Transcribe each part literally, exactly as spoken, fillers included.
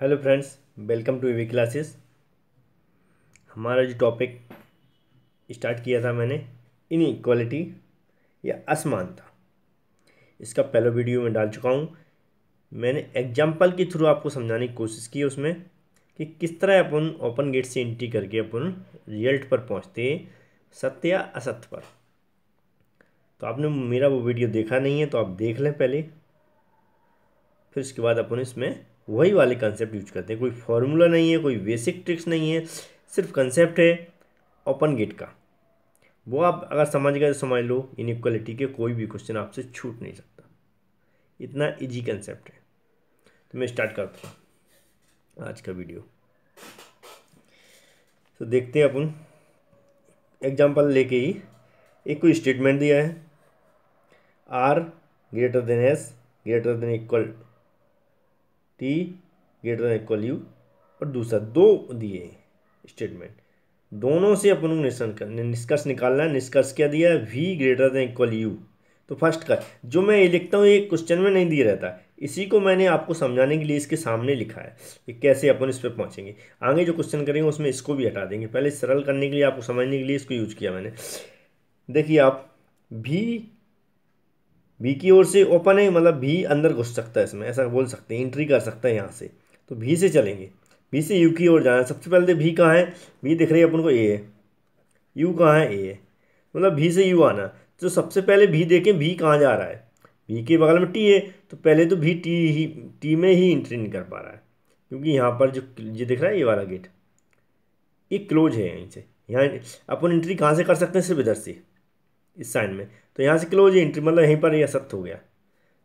Hello friends, welcome to AB classes. हमारा जो topic start किया था मैंने इनइक्वालिटी या असमानता, इसका पहला वीडियो मैं डाल चुका हूँ। मैंने एग्जांपल के थ्रू आपको समझाने की कोशिश की उसमें कि किस तरह अपन ओपन गेट से एंट्री करके अपन रिजल्ट पर पहुँचते, सत्य या असत्य पर। तो आपने मेरा वो वीडियो देखा नहीं है तो आप देख लें पहले, फिर उसके बाद अपन इसमें वही वाले कंसेप्ट यूज करते हैं। कोई फार्मूला नहीं है, कोई बेसिक ट्रिक्स नहीं है, सिर्फ कंसेप्ट है ओपन गेट का। वो आप अगर समझ गए तो समझ लो इनइक्वालिटी के कोई भी क्वेश्चन आपसे छूट नहीं सकता, इतना इजी कंसेप्ट है। तो मैं स्टार्ट करता हूँ आज का वीडियो। तो देखते हैं अपन एग्जाम्पल लेके ही एक कोई स्टेटमेंट दिया है, R greater than S greater than equal T greater than equal U, और दूसरा दो दिए स्टेटमेंट, दोनों से अपन को निष्कर्ष निकालना है। निष्कर्ष क्या दिया है? V greater than equal U. तो फर्स्ट का जो मैं ये लिखता हूँ ये क्वेश्चन में नहीं दिया रहता, इसी को मैंने आपको समझाने के लिए इसके सामने लिखा है कि कैसे अपन इस पर पहुँचेंगे। आगे जो क्वेश्चन करेंगे उसमें इसको भी हटा देंगे, पहले सरल करने के लिए, आपको समझने के लिए इसको यूज किया मैंने। देखिए आप भी भी की ओर से ओपन है, मतलब भी अंदर घुस सकता है, इसमें ऐसा बोल सकते हैं, एंट्री कर सकता है यहाँ से। तो भी से चलेंगे, भी से यू की ओर जाना है। सबसे पहले भी कहाँ है? भी दिख रही है अपन को, ए है। यू कहाँ है? ए है। मतलब भी से यू आना, तो सबसे पहले भी देखें भी कहाँ जा रहा है। भी के बगल में टी है, तो पहले तो भी टी ही टी में ही एंट्री नहीं कर पा रहा है, क्योंकि यहाँ पर जो ये दिख रहा है ये वाला गेट ये क्लोज है। यहीं से यहाँ अपन एंट्री कहाँ से कर सकते हैं? सिर्फ इधर से, इस साइड में। तो यहाँ से क्लोज एंट्री, मतलब यहीं पर यह असत्य हो गया,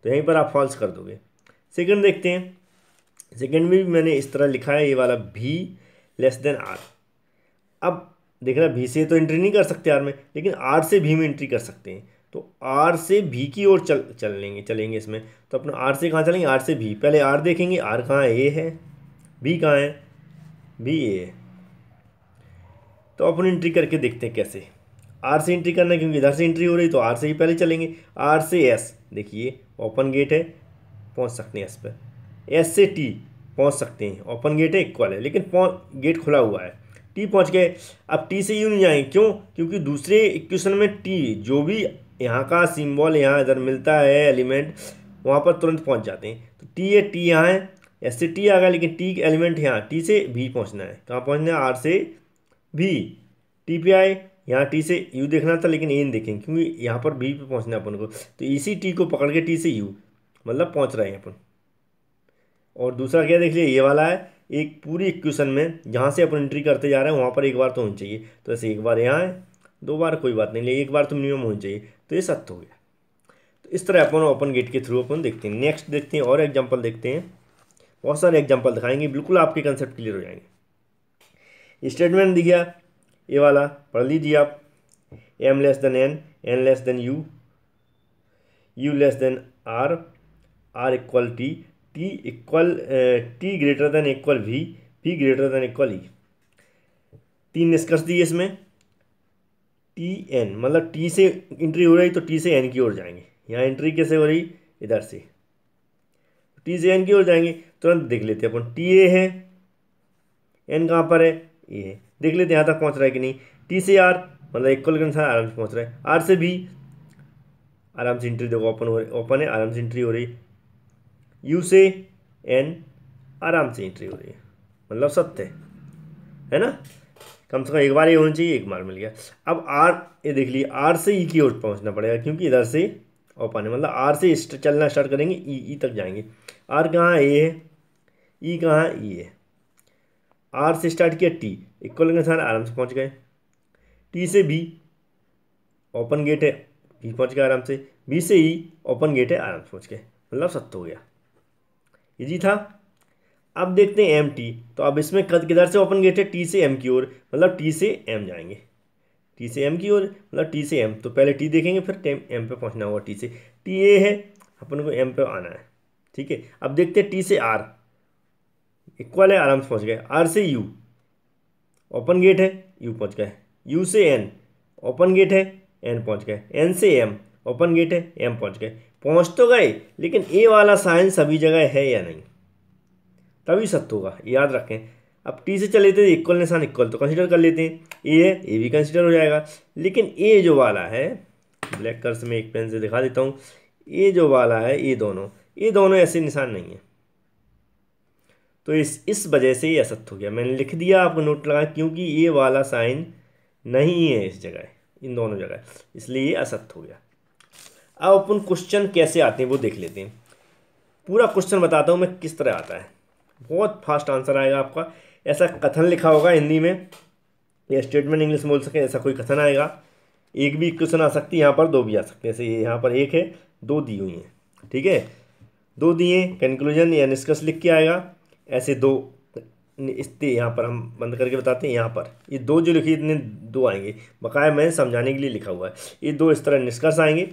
तो यहीं पर आप फॉल्स कर दोगे। सेकंड देखते हैं, सेकंड में भी मैंने इस तरह लिखा है, ये वाला भी लेस देन आर। अब देख रहा भी से तो एंट्री नहीं कर सकते आर में, लेकिन आर से भी में एंट्री कर सकते हैं। तो आर से भी की ओर चल चल लेंगे चलेंगे इसमें। तो अपना आर से कहाँ चलेंगे? आर से भी, पहले आर देखेंगे, आर कहाँ? ए है। भी कहाँ है? भी ए है। तो अपन एंट्री करके देखते हैं कैसे। आर से एंट्री करना है क्योंकि इधर से एंट्री हो रही, तो आर से ही पहले चलेंगे। आर से एस, देखिए ओपन गेट है, पहुंच सकते हैं एस पर। एस से टी पहुंच सकते हैं, ओपन गेट है, इक्वल है, लेकिन गेट खुला हुआ है। टी पहुंच गए, अब टी से यू नहीं जाएंगे, क्यों? क्योंकि दूसरे इक्वेशन में टी जो भी यहाँ का सिम्बॉल यहाँ इधर मिलता है एलिमेंट, वहाँ पर तुरंत पहुँच जाते हैं। तो टी है, टी यहाँ है, एस से टी आ गया, लेकिन टी एलिमेंट यहाँ, टी से भी पहुँचना है। कहाँ पहुँचना है? आर से भी। टी पे आए, यहाँ टी से यू देखना था, लेकिन ए नहीं देखेंगे क्योंकि यहाँ पर बी पे पहुँचना है अपन को। तो इसी टी को पकड़ के टी से यू, मतलब पहुँच रहे हैं अपन। और दूसरा क्या देख लिया? ये वाला है, एक पूरी इक्वेशन में जहाँ से अपन एंट्री करते जा रहे हैं वहाँ पर एक बार तो होनी चाहिए। तो ऐसे एक बार यहाँ है, दो बार कोई बात नहीं, लेकिन एक बार तो मिनिमम होनी चाहिए। तो ये सत्य हो गया। तो इस तरह अपन ओपन गेट के थ्रू अपन देखते हैं। नेक्स्ट देखते हैं और एग्जाम्पल देखते हैं, बहुत सारे एग्जाम्पल दिखाएंगे, बिल्कुल आपके कंसेप्ट क्लियर हो जाएंगे। स्टेटमेंट दिख गया ये वाला, पढ़ लीजिए आप, M less than N, N less than U, U less than R, R equal T, T equal T greater than equal V, V greater than equal E. तीन निष्कर्ष दिए इसमें। टी एन, मतलब टी से एंट्री हो रही तो T से एन की ओर जाएंगे। यहाँ एंट्री कैसे हो रही? इधर से, टी से एन की ओर जाएंगे। तुरंत देख लेते हैं अपन, टी ए है, एन कहाँ पर है? ए है। देख लेते हैं यहाँ तक पहुँच रहा है कि नहीं। टी से आर, मतलब इक्वल के अनुसार आराम से पहुँच रहा है। आर से भी आराम से एंट्री, देखो ओपन हो रही, ओपन है, आराम से एंट्री हो रही। यू से एन आराम से एंट्री हो रही है, मतलब सत्य है ना। कम से कम एक बार ये होनी चाहिए, एक बार मिल गया। अब आर, ये देख लीजिए, आर से ई की ओर पहुँचना पड़ेगा क्योंकि इधर से ओपन है, मतलब आर से चलना स्टार्ट करेंगे, ई ई तक जाएंगे। आर कहाँ? ए है। ई कहाँ? ई है। आर से स्टार्ट किया, टी इक्वल के साथ आराम से पहुंच गए। टी से बी, ओपन गेट है, बी पहुंच गया आराम से। बी से ई, ओपन गेट है, आराम से पहुंच गए, मतलब सत्य हो गया। इजी था। अब देखते हैं एम टी। तो अब इसमें किधर से ओपन गेट है? टी से एम की ओर, मतलब टी से एम जाएंगे, टी से एम की ओर, मतलब टी से एम। तो पहले टी देखेंगे, फिर टेम एम पे पहुंचना होगा। टी से टी ए है, अपन को एम पे आना है, ठीक है। अब देखते हैं टी से आर, इक्वल है, आराम से पहुँच गए। आर से यू, ओपन गेट है, यू पहुँच गए। यू से एन, ओपन गेट है, एन पहुँच गए। एन से एम, ओपन गेट है, एम पहुँच गए। पहुँच तो गए, लेकिन ए वाला साइन सभी जगह है या नहीं? तभी सत्य होगा, याद रखें। अब टी से चले थे इक्वल निशान इक्वल तो कंसीडर कर लेते हैं, ए है ए भी कंसीडर हो जाएगा। लेकिन ए जो वाला है, ब्लैक कर्स में एक पेन से दिखा देता हूँ, ए जो वाला है ये दोनों ये दोनों ऐसे निशान नहीं है, तो इस इस वजह से ये असत्य हो गया। मैंने लिख दिया, आपको नोट लगा, क्योंकि ए वाला साइन नहीं है इस जगह, इन दोनों जगह, इसलिए ये असत्य हो गया। अब अपन क्वेश्चन कैसे आते हैं वो देख लेते हैं। पूरा क्वेश्चन बताता हूँ मैं किस तरह आता है, बहुत फास्ट आंसर आएगा आपका। ऐसा कथन लिखा होगा हिंदी में या स्टेटमेंट इंग्लिश में बोल सके, ऐसा कोई कथन आएगा। एक भी क्वेश्चन आ सकती है यहाँ पर, दो भी आ सकते हैं। जैसे यहाँ पर एक है, दो दी हुई हैं, ठीक है, दो दिए, कंक्लूजन या निष्कर्ष लिख के आएगा। ऐसे दो इसते यहाँ पर हम बंद करके बताते हैं, यहाँ पर ये दो जो लिखी इतने दो आएंगे, बकाया मैंने समझाने के लिए लिखा हुआ है। ये दो इस तरह निष्कर्ष आएंगे,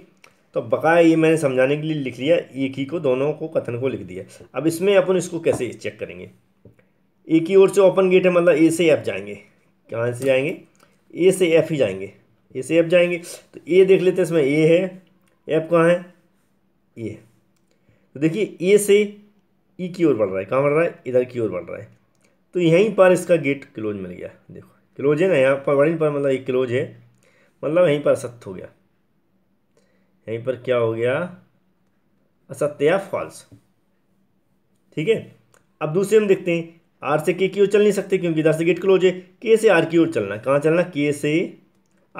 तो बकाया ये मैंने समझाने के लिए लिख लिया, एक ही को, दोनों को, कथन को लिख दिया। अब इसमें अपन इसको कैसे चेक करेंगे। एक ही ओर से ओपन गेट है, मतलब ए से एफ जाएंगे, कहाँ से जाएंगे, ए से एफ ही जाएंगे, ए से एफ जाएंगे। तो ए देख लेते हैं, इसमें ए है, एफ कहाँ है, ए, तो देखिए ए से ई की ओर बढ़ रहा है, कहाँ बढ़ रहा है, इधर की ओर बढ़ रहा है। तो यहीं पर इसका गेट क्लोज मिल गया, देखो क्लोज है ना, यहाँ पर वर्णिन पर मतलब एक क्लोज है, मतलब यहीं पर असत्य हो गया। यहीं पर क्या हो गया, असत्य या फॉल्स, ठीक है। अब दूसरे हम देखते हैं, आर से के की ओर चल नहीं सकते क्योंकि इधर से गेट क्लोज है, के से आर की ओर चलना, कहाँ चलना, के से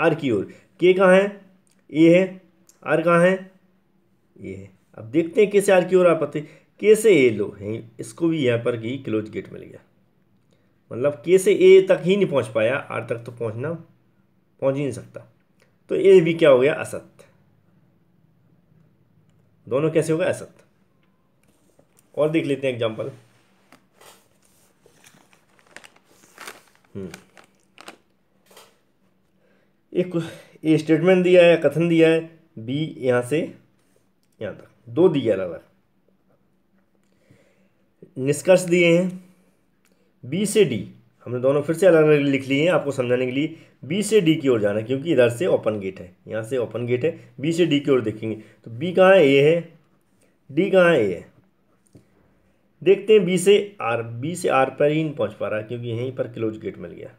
आर की ओर, के कहाँ है, ए है, आर कहाँ है, ए है। अब देखते हैं के से आर की ओर आ पाते, के से ए, लो है, इसको भी यहाँ पर ही क्लोज गेट मिल गया, मतलब के से ए तक ही नहीं पहुँच पाया, आर तक तो पहुँचना पहुँच ही नहीं सकता। तो ए भी क्या हो गया, असत्य, दोनों कैसे हो गए, असत्य। और देख लेते हैं एग्जाम्पल। एक ए स्टेटमेंट दिया है, कथन दिया है, बी यहाँ से यहाँ तक, दो दिया अलग अलग, निष्कर्ष दिए हैं, बी से डी, हमने दोनों फिर से अलग अलग लिख लिए हैं आपको समझाने के लिए। बी से डी की ओर जाना क्योंकि इधर से ओपन गेट है, यहाँ से ओपन गेट है, बी से डी की ओर देखेंगे, तो बी कहाँ है, ए है, डी कहाँ है, ए है। देखते हैं बी से आर, बी से आर पर ही नहीं पहुँच पा रहा क्योंकि यहीं पर क्लोज गेट मिल गया,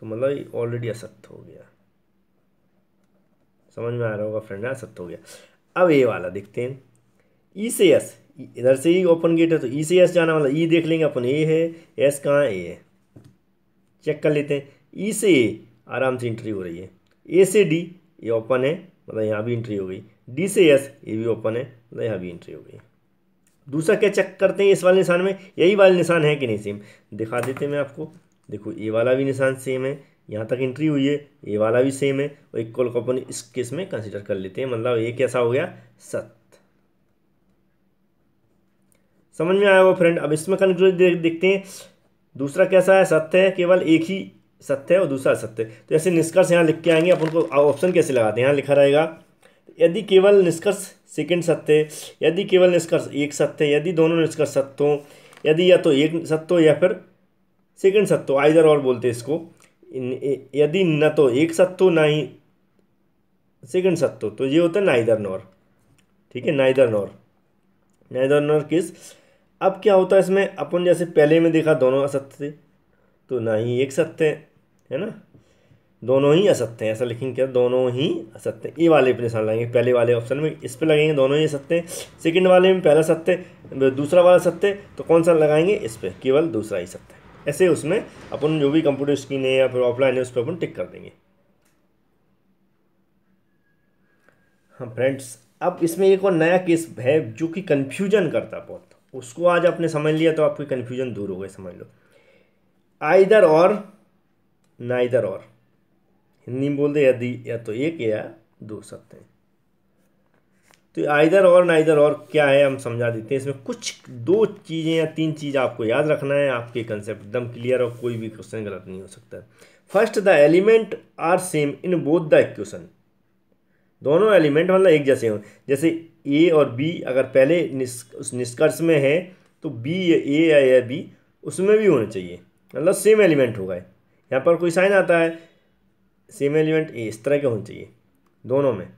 तो मतलब ऑलरेडी असत्य हो गया, समझ में आ रहा होगा फ्रेंड, असत्य हो गया। अब ए वाला देखते हैं, ई से एस, इधर से ही ओपन गेट है, तो ई से एस जाना, मतलब ई देख लेंगे अपन, ए है, एस कहाँ है, ए है, चेक कर लेते हैं। ई से ए आराम से एंट्री हो रही है, ए से डी ये ओपन है, मतलब यहाँ भी एंट्री हो गई, डी से एस ये भी ओपन है, मतलब यहाँ भी एंट्री हो गई। दूसरा क्या चेक करते हैं, इस वाले निशान में यही वाले निशान है कि नहीं, सेम दिखा देते हैं मैं आपको। देखो ए वाला भी निशान सेम है, यहाँ तक एंट्री हुई है, ए वाला भी सेम है, और इक्वल को अपन इस केस में कंसीडर कर लेते हैं, मतलब ये कैसा हो गया, सत्य। समझ में आया वो फ्रेंड। अब इसमें कंक्लूजन दे, देखते हैं दूसरा कैसा है, सत्य है, केवल एक ही सत्य है और दूसरा असत्य। तो ऐसे निष्कर्ष यहाँ लिख के आएंगे अपन को, ऑप्शन कैसे लगाते हैं, यहाँ लिखा रहेगा यदि केवल निष्कर्ष सेकंड सत्य, यदि केवल निष्कर्ष एक सत्य, यदि दोनों निष्कर्ष सत्य हों, यदि या तो एक सत्य हो या फिर सेकंड सत्य हो, आइदर और बोलते हैं इसको। यदि न तो एक सत्य हो ना ही सेकंड सत्य हो, तो ये होता है नाइदर नॉर, ठीक है, नाइदर नॉर, नाइदर नॉर किस। अब क्या होता है इसमें, अपन जैसे पहले में देखा दोनों असत्य थे, तो ना ही एक सत्य है, है ना, दोनों ही असत्य हैं, ऐसा लिखेंगे क्या, दोनों ही असत्य। ए वाले पे निशान लाएंगे, पहले वाले ऑप्शन में इस पे लगेंगे, दोनों ही असत्य हैं, सेकंड वाले में पहला सत्य, दूसरा वाला सत्य, तो कौन सा लगाएंगे, इस पे केवल दूसरा ही सत्य। ऐसे उसमें अपन जो भी कंप्यूटर स्क्रीन है या फिर ऑफलाइन है उस पर अपन टिक कर देंगे। हाँ फ्रेंड्स, अब इसमें एक और नया केस है जो कि कन्फ्यूजन करता बहुत, उसको आज आपने समझ लिया तो आपकी कन्फ्यूजन दूर हो गई, समझ लो। आइदर और नाइदर और, हिंदी में बोलते यदि या तो एक या दो सत्य हैं। तो आइदर और नाइदर और क्या है हम समझा देते हैं। इसमें कुछ दो चीज़ें या तीन चीज़ आपको याद रखना है, आपके कंसेप्ट एकदम क्लियर और कोई भी क्वेश्चन गलत नहीं हो सकता। First, the element are same in both the equation, दोनों एलिमेंट मतलब एक जैसे हों, जैसे ए और बी अगर पहले निष्कर्ष निस्क, में है तो बी या ए या, या बी उसमें भी होना चाहिए, मतलब सेम एलिमेंट होगा। यहाँ पर कोई साइन आता है, सेम एलिमेंट ए, इस तरह के होने चाहिए दोनों में।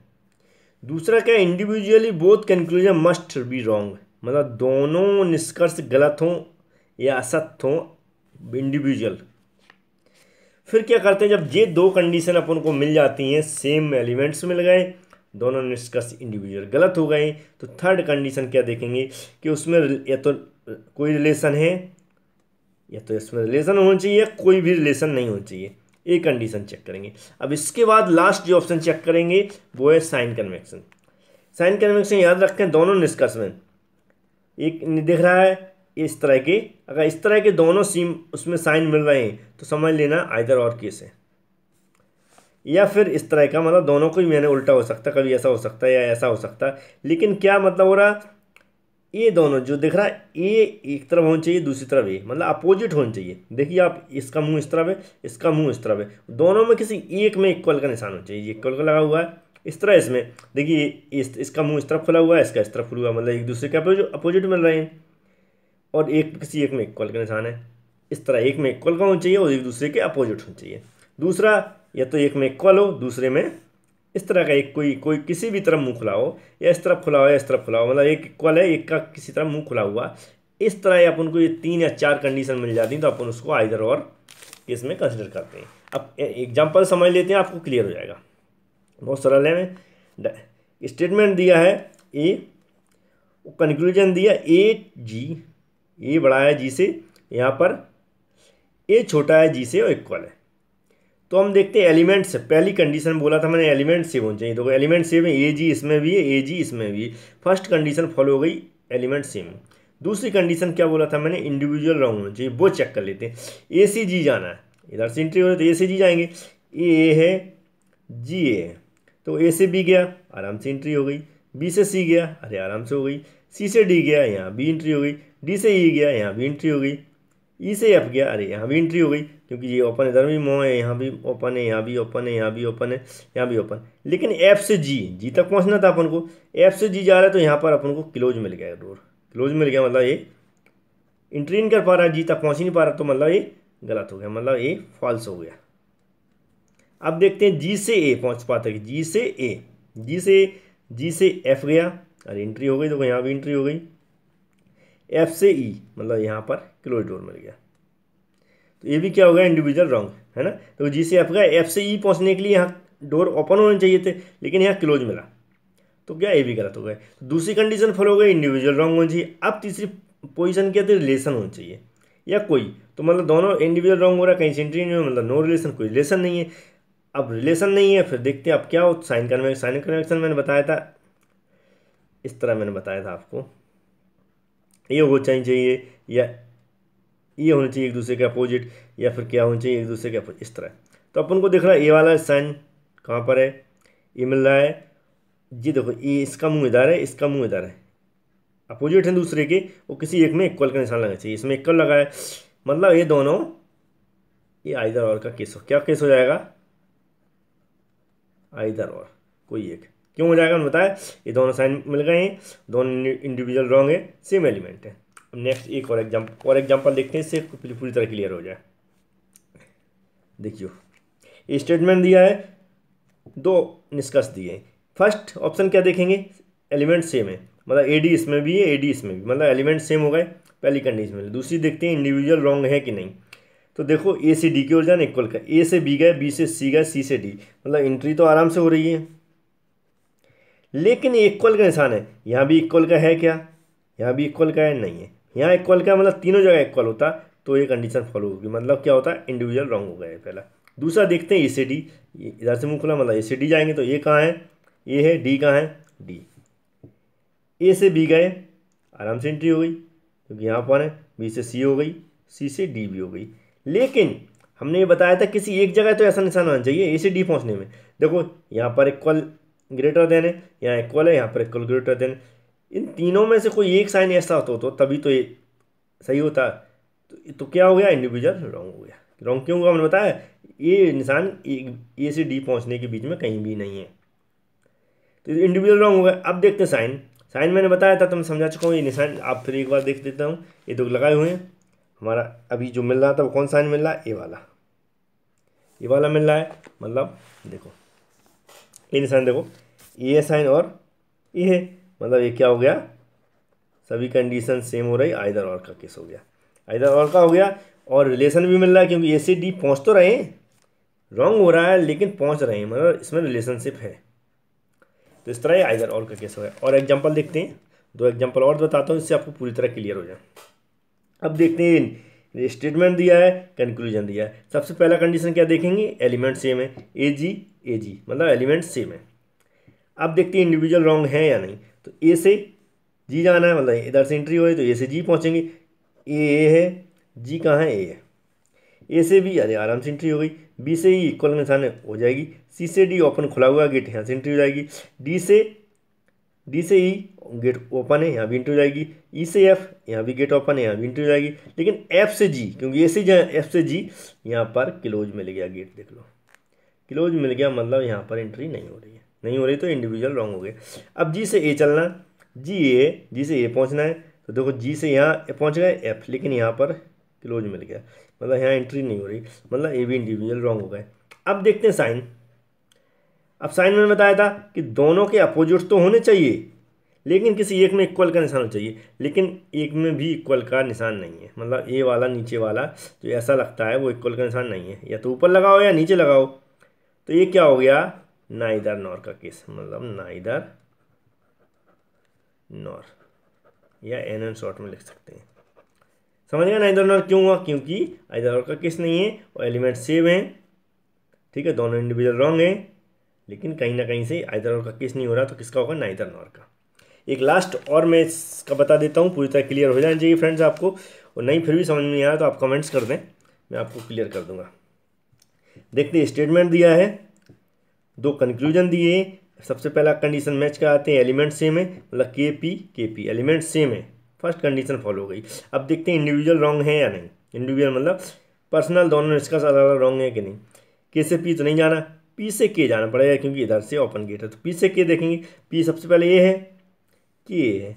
दूसरा क्या, individually both conclusion must be wrong, मतलब दोनों निष्कर्ष गलत हों, या असत्य हों इंडिविजुअल। फिर क्या करते हैं, जब ये दो कंडीशन अपन को मिल जाती हैं, सेम एलिमेंट्स मिल गए, दोनों निष्कर्ष इंडिविजुअल गलत हो गए, तो थर्ड कंडीशन क्या देखेंगे कि उसमें या तो कोई रिलेशन है या तो इसमें रिलेशन होना चाहिए या कोई भी रिलेशन नहीं होना चाहिए, ये कंडीशन चेक करेंगे। अब इसके बाद लास्ट जो ऑप्शन चेक करेंगे वो है साइन कन्वेक्शन। साइन कन्वेक्शन याद रखें दोनों निष्कर्ष में एक दिख रहा है इस तरह के, अगर इस तरह के दोनों सीम उसमें साइन मिल रहे हैं तो समझ लेना आइदर और केस है, या फिर इस तरह का मतलब दोनों को ही मैंने उल्टा हो सकता, कभी ऐसा हो सकता है या ऐसा हो सकता है। लेकिन क्या मतलब हो रहा, ये दोनों जो दिख रहा है ये एक तरफ होना चाहिए दूसरी तरफ ये, मतलब अपोजिट होना चाहिए। देखिए आप, इसका मुंह इस तरफ है, इसका मुंह इस तरफ है, दोनों में किसी एक में इक्वल का निशान होना चाहिए, इक्वल का लगा हुआ है इस तरह। इसमें देखिए इस इसका मुंह इस तरफ खुला हुआ है, इसका इस तरफ खुला हुआ है, मतलब एक दूसरे के अपोजिट मिल रहे हैं और एक किसी एक में इक्वल का निशान है। इस तरह एक में इक्वल का होना चाहिए और एक दूसरे के अपोजिट होना चाहिए। दूसरा या तो एक में इक्वल हो, दूसरे में इस तरह का एक कोई कोई किसी भी तरफ मुँह खुला हो, या इस तरफ खुला हो या इस तरफ खुला हो, मतलब एक इक्वल है, एक का किसी तरफ मुँह खुला हुआ। इस तरह अपन को ये तीन या चार कंडीशन मिल जाती हैं तो अपन उसको आइदर और केस में कंसिडर करते हैं। अब एग्जांपल समझ लेते हैं, आपको क्लियर हो जाएगा, बहुत सरल है। मैं स्टेटमेंट दिया है ए, कंक्लूजन दिया ए जी, ए बड़ा है जी से, यहाँ पर ए छोटा है जी से और इक्वल है। तो हम देखते हैं एलिमेंट से, पहली कंडीशन बोला था मैंने एलिमेंट सेव होने चाहिए, तो एलिमेंट सेव है, ए जी इसमें भी है, ए जी इसमें भी है। फर्स्ट कंडीशन फॉलो हो गई, एलिमेंट सेम। दूसरी कंडीशन क्या बोला था मैंने, इंडिविजुअल राउंड होना चाहिए, वो चेक कर लेते हैं। ए सी जी जाना है, इधर से एंट्री हो रही है तो ए सी जी जाएंगे, ए ए है जी ए है, तो ए से बी गया आराम से एंट्री हो गई, बी से सी गया अरे आराम से हो गई, सी से डी गया यहाँ बी एंट्री हो गई, डी से ई गया यहाँ बी एंट्री हो गई, ई से एफ गया अरे यहाँ भी एंट्री हो गई, क्योंकि ये ओपन इधर भी मोह है, यहाँ भी ओपन है, यहाँ भी ओपन है, यहाँ भी ओपन है, यहाँ भी ओपन। लेकिन एफ से जी, जी तक पहुँचना था अपन को, एफ से जी जा रहा है तो यहाँ पर अपन को क्लोज मिल गया, डोर क्लोज मिल गया, मतलब ये एंट्री नहीं कर पा रहा है, जी तक पहुँच ही नहीं पा रहा, तो मतलब ये गलत हो गया, मतलब ये फॉल्स हो गया। अब देखते हैं जी से ए पहुँच पाते, जी से ए, जी से जी से एफ गया अरे एंट्री हो गई, तो यहाँ भी एंट्री हो गई, एफ से ई मतलब यहाँ पर क्लोज डोर मिल गया, तो ये भी क्या हो गया इंडिविजुअल रॉन्ग है ना। तो जी से एफ गया, एफ से ई पहुँचने के लिए यहाँ डोर ओपन होने चाहिए थे लेकिन यहाँ क्लोज मिला, तो क्या ये भी गलत हो गया। तो दूसरी कंडीशन फॉलो हो गई, इंडिविजुअल रॉन्ग होनी चाहिए। अब तीसरी पोजीशन क्या थी, रिलेशन होनी चाहिए या कोई, तो मतलब दोनों इंडिविजुअल रॉन्ग हो रहा, कहीं सेंट्री नहीं हो, मतलब नो रिलेशन, कोई रिलेशन नहीं है। अब रिलेशन नहीं है फिर देखते हैं अब क्या हो, साइन कन्वेक्शन। साइन कन्वेक्शन मैंने बताया था इस तरह, मैंने बताया था आपको ये हो चाहिए या ये होना चाहिए एक दूसरे के अपोजिट, या फिर क्या होना चाहिए एक दूसरे के अपोजिट, इस तरह। तो अपन को देख रहा है ए वाला साइन कहाँ पर है, ये मिल रहा है जी, देखो ये इसका मुंह इधर है, इसका मुंह इधर है, अपोजिट है दूसरे के, वो किसी एक में इक्वल का निशान लगना चाहिए, इसमें इक्वल लगा है, मतलब ये दोनों ये आइदर और का केस हो, क्या केस हो जाएगा आइदर और, कोई एक क्यों हो जाएगा बताएं। ये दोनों साइन मिल गए हैं, दोनों इंडिविजुअल रॉन्ग है, सेम एलिमेंट है। नेक्स्ट एक और एग्जाम्पल और एग्जाम्पल देखते हैं, इससे पूरी तरह क्लियर हो जाए। देखियो स्टेटमेंट दिया है, दो निष्कर्ष दिए हैं। फर्स्ट ऑप्शन क्या देखेंगे, एलिमेंट सेम है, मतलब ए डी इसमें भी है, ए डी इसमें भी, मतलब एलिमेंट सेम हो गए पहली कंडीशन में। दूसरी देखते हैं इंडिविजुअल रॉन्ग है कि नहीं, तो देखो ए से डी की ओर जाना इक्वल का, ए से बी गए, बी से सी गए, सी से डी, मतलब एंट्री तो आराम से हो रही है लेकिन इक्वल का निशान है, यहाँ भी इक्वल का है क्या, यहाँ भी इक्वल का है नहीं है, यहाँ इक्वल का मतलब तीनों जगह इक्वल होता तो ये कंडीशन फॉलो होगी, मतलब क्या होता है इंडिविजुअल रॉन्ग हो गया है पहला। दूसरा देखते हैं ए से डी, इधर से मुँह खुला मतलब ए से डी जाएंगे, तो ये कहाँ है, ये है, डी कहाँ है, डी, ए से बी गए आराम से एंट्री हो गई क्योंकि यहाँ पर है, बी से सी हो गई, सी से डी भी हो गई, लेकिन हमने ये बताया था किसी एक जगह तो ऐसा निशान होना चाहिए ए से डी पहुँचने में। देखो यहाँ पर इक्वल ग्रेटर देन है, यहाँ इक्वल है, यहाँ पर इक्वल ग्रेटर देन, इन तीनों में से कोई एक साइन ऐसा होता तो तभी तो ये सही होता, तो, तो क्या हो गया इंडिविजुअल रॉन्ग हो गया। रॉन्ग क्यों हुआ हमने बताया, ये निशान ए से डी पहुंचने के बीच में कहीं भी नहीं है, तो इंडिविजुअल रॉन्ग हो गया। अब देखते हैं साइन, साइन मैंने बताया था तो मैं समझा चुका हूँ, ये निशान आप फिर एक बार देख देता हूँ, ये दो लगाए हुए हैं, हमारा अभी जो मिल रहा था वो कौन साइन मिल रहा है, ए वाला, ए वाला मिल रहा है, मतलब देखो ये निशान, देखो ये साइन और ये है, मतलब ये क्या हो गया, सभी कंडीशन सेम हो रही, आइदर और का केस हो गया। आइदर और का हो गया और रिलेशन भी मिल रहा है क्योंकि ए से डी पहुँच तो रहे हैं, रॉन्ग हो रहा है लेकिन पहुँच रहे हैं, मतलब इसमें रिलेशनशिप है। तो इस तरह ही आइदर और का केस हो गया। और एग्जाम्पल देखते हैं, दो एग्जाम्पल और बताता हूँ, इससे आपको पूरी तरह क्लियर हो जाए। अब देखते हैं स्टेटमेंट दिया है, कंक्लूजन दिया है। सबसे पहला कंडीशन क्या देखेंगे, एलिमेंट सेम है, ए जी ए जी मतलब एलिमेंट सेम है। अब देखते हैं इंडिविजुअल रॉन्ग है या नहीं। तो ए से जी जाना है, मतलब इधर से एंट्री हो रही तो ए से जी पहुँचेंगे, ए ए है, जी कहाँ है, ए है। ए से बी, अरे आराम से एंट्री हो गई, बी से ही इक्वल निशान हो जाएगी, सी से डी ओपन खुला हुआ गेट, यहाँ से एंट्री हो जाएगी, डी से डी से ई गेट ओपन है, यहाँ भी एंट्री हो जाएगी, ई से एफ यहाँ भी गेट ओपन है, यहाँ भी एंट्री हो जाएगी, लेकिन एफ से जी क्योंकि ए से जहाँ एफ से जी यहाँ पर क्लोज मिल गया गेट, देख लो क्लोज मिल गया, मतलब यहाँ पर एंट्री नहीं हो रही है, नहीं हो रही तो इंडिविजुअल रॉन्ग हो गया। अब जी से ए चलना, जी ए जी से ए पहुँचना है, तो देखो जी से यहाँ पहुँच गए एफ, लेकिन यहाँ पर क्लोज मिल गया, मतलब यहाँ एंट्री नहीं हो रही, मतलब ए भी इंडिविजुअल रॉन्ग हो गए। अब देखते हैं साइन। अब साइन मैंने बताया था कि दोनों के अपोजिट तो होने चाहिए लेकिन किसी एक में इक्वल का निशान होना चाहिए, लेकिन एक में भी इक्वल का निशान नहीं है, मतलब ए वाला नीचे वाला जो ऐसा लगता है वो इक्वल का निशान नहीं है, या तो ऊपर लगाओ या नीचे लगाओ। तो ये क्या हो गया, नाइदर नॉर का केस, मतलब नाइदर नॉर या एन एन शॉर्ट में लिख सकते हैं। समझ गया नाइदर नॉर क्यों हुआ, क्योंकि आइदर नॉर का केस नहीं है और एलिमेंट सेम है, ठीक है, दोनों इंडिविजुअल रॉन्ग है, लेकिन कहीं ना कहीं से आइदर नॉर का केस नहीं हो रहा, तो किसका होगा, नाइदर नॉर का। एक लास्ट और मैं इसका बता देता हूँ, पूरी तरह क्लियर हो जाना चाहिए फ्रेंड्स आपको, और नहीं फिर भी समझ में आया तो आप कमेंट्स कर दें, मैं आपको क्लियर कर दूंगा। देखते हैं स्टेटमेंट दिया है, दो कंक्लूजन दिए। सबसे पहला कंडीशन मैच कराते हैं, एलिमेंट सेम है, मतलब के P K P element same है, फर्स्ट कंडीशन फॉलो हो गई। अब देखते हैं इंडिविजुअल रॉन्ग है या नहीं, इंडिविजुअल मतलब पर्सनल दोनों इसका सारा रॉन्ग है कि नहीं। के से पी तो नहीं जाना, पी से के जाना पड़ेगा क्योंकि इधर से ओपन गेट है, तो पी से के देखेंगे, पी सबसे पहले ये है के है,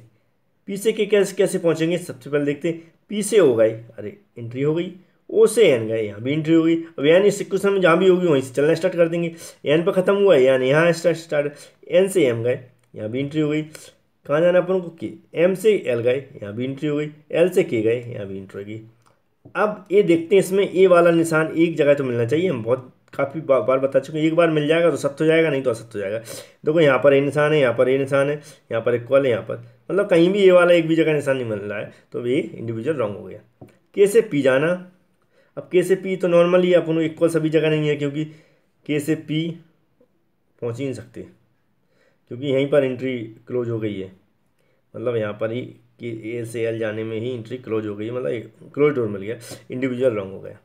पी से के कैसे कैसे पहुँचेंगे, सबसे पहले देखते हैं, पी से हो गई, अरे एंट्री हो गई, ओ से एन गए, यहाँ भी एंट्री हो गई, अब एन इस क्वेश्चन में जहाँ भी होगी वहीं से चलना स्टार्ट कर देंगे, एन पर खत्म हुआ है, एन यहाँ स्टार्ट, एन से एम गए, यहाँ भी एंट्री हो गई, कहाँ जाना अपन को, के एम से एल गए, यहाँ भी एंट्री हो गई, एल से के गए, यहाँ भी एंट्री हो गई। अब ये देखते हैं इसमें ए वाला निशान एक जगह तो मिलना चाहिए, हम बहुत काफ़ी बार बता चुके हैं, एक बार मिल जाएगा तो सत्य हो जाएगा, नहीं तो असत्य हो जाएगा। देखो यहाँ पर ए निशान है, यहाँ पर ए निशान है, यहाँ पर इक्वल है, यहाँ पर मतलब कहीं भी ए वाला एक भी जगह निशान नहीं मिल रहा है, तो ये इंडिविजुअल रॉन्ग हो गया। के से पी जाना, अब के से पी तो नॉर्मली अपन इक्वल सभी जगह नहीं है, क्योंकि के से पी पहुँच ही नहीं सकते क्योंकि यहीं पर एंट्री क्लोज हो गई है, मतलब यहाँ पर ही के ए से एल जाने में ही एंट्री क्लोज हो गई, मतलब क्लोज डोर मिल गया, इंडिविजुअल रॉन्ग हो गया।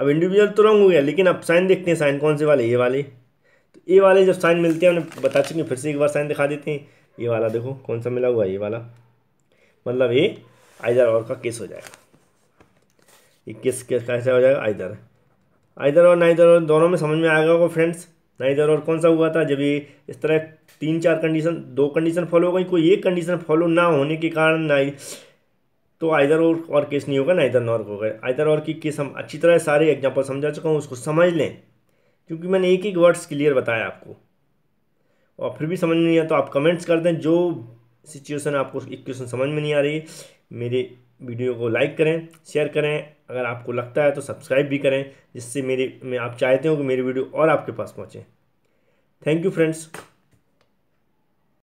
अब इंडिविजुअल तो रॉन्ग हो गया, लेकिन अब साइन देखते हैं, साइन कौन से वाले, ए वाले, तो ए वाले जब साइन मिलते हैं, हमने बता चुके हैं, फिर से एक बार साइन दिखा देते हैं, ए वाला देखो कौन सा मिला हुआ है, ए वाला, मतलब ये आइदर और का केस हो जाएगा। इक्कीस केस कैसा हो जाएगा, आइदर आइदर और नाइदर और दोनों में समझ में आएगा होगा फ्रेंड्स। नाइदर और कौन सा हुआ था, जब ये इस तरह तीन चार कंडीशन, दो कंडीशन फॉलो हो गई, कोई एक कंडीशन फॉलो ना होने के कारण नाइ तो आइदर और, और केस नहीं होगा, नाइदर नॉर हो गए। आइदर और की केस हम अच्छी तरह सारे एग्जाम्पल समझा चुका हूँ, उसको समझ लें क्योंकि मैंने एक एक वर्ड्स क्लियर बताया आपको, और फिर भी समझ में नहीं आया तो आप कमेंट्स कर दें, जो सिचुएसन आपको इक्वेशन समझ में नहीं आ रही। मेरे वीडियो को लाइक करें, शेयर करें, अगर आपको लगता है तो सब्सक्राइब भी करें, जिससे मेरे में आप चाहते हो कि मेरे वीडियो और आपके पास पहुंचे। Thank you friends.